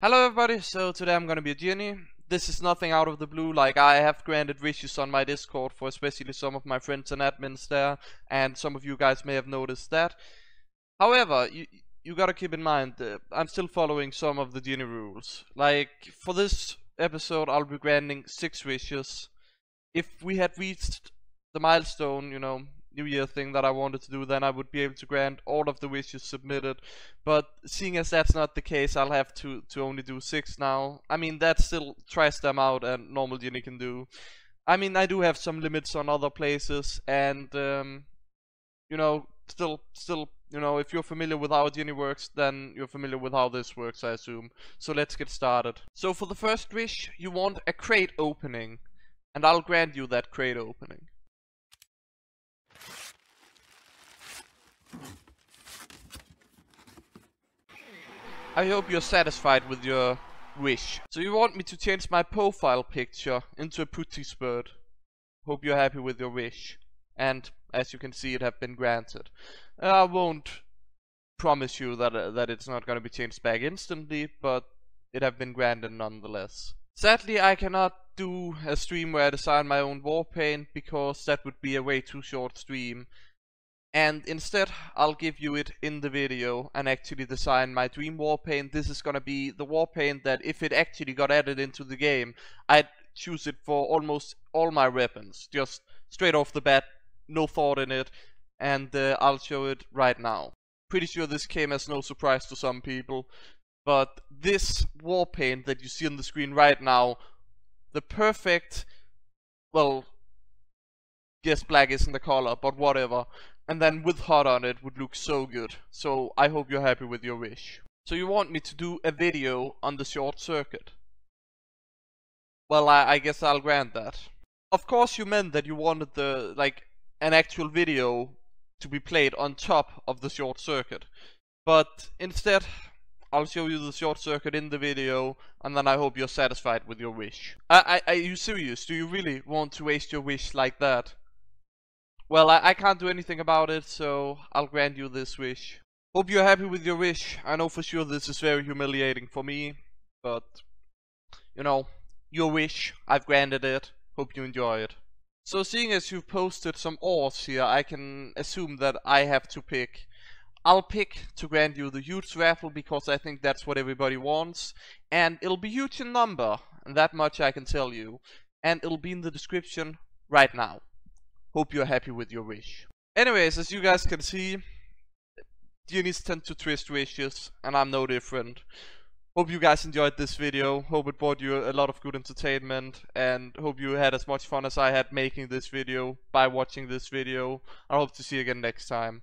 Hello everybody, so today I'm gonna be a genie. This is nothing out of the blue, like I have granted wishes on my Discord for especially some of my friends and admins there, and some of you guys may have noticed that. However, you gotta keep in mind that I'm still following some of the genie rules. Like, for this episode I'll be granting 6 wishes. If we had reached the milestone, you know, New Year thing that I wanted to do, then I would be able to grant all of the wishes submitted, but seeing as that's not the case, I'll have to only do 6 now. I mean, that still tries them out and normal genie can do. I mean, I do have some limits on other places, and you know, still, you know, if you're familiar with how genie works, then you're familiar with how this works, I assume. So let's get started. So for the first wish, you want a crate opening, and I'll grant you that crate opening. I hope you're satisfied with your wish. So you want me to change my profile picture into a puttis bird. Hope you're happy with your wish. And as you can see, it have been granted. I won't promise you that it's not going to be changed back instantly, but it have been granted nonetheless. Sadly, I cannot do a stream where I design my own war paint, because that would be a way too short stream. And instead, I'll give you it in the video and actually design my dream war paint. This is gonna be the war paint that, if it actually got added into the game, I'd choose it for almost all my weapons. Just straight off the bat, no thought in it, and I'll show it right now. Pretty sure this came as no surprise to some people, but this war paint that you see on the screen right now, the perfect, well, yes, black isn't the color, but whatever. And then with HUD on it would look so good. So I hope you're happy with your wish. So you want me to do a video on the short circuit. Well, I guess I'll grant that. Of course you meant that you wanted an actual video to be played on top of the short circuit. But instead, I'll show you the short circuit in the video, and then I hope you're satisfied with your wish. Are you serious? Do you really want to waste your wish like that? Well, I can't do anything about it, so I'll grant you this wish. Hope you're happy with your wish. I know for sure this is very humiliating for me, but, you know, your wish, I've granted it. Hope you enjoy it. So seeing as you've posted some ores here, I can assume that I have to pick. I'll pick to grant you the huge raffle, because I think that's what everybody wants. And it'll be huge in number, and that much I can tell you. And it'll be in the description right now. Hope you're happy with your wish. Anyways, as you guys can see, genies tend to twist wishes, and I'm no different. Hope you guys enjoyed this video, hope it brought you a lot of good entertainment, and hope you had as much fun as I had making this video by watching this video. I hope to see you again next time.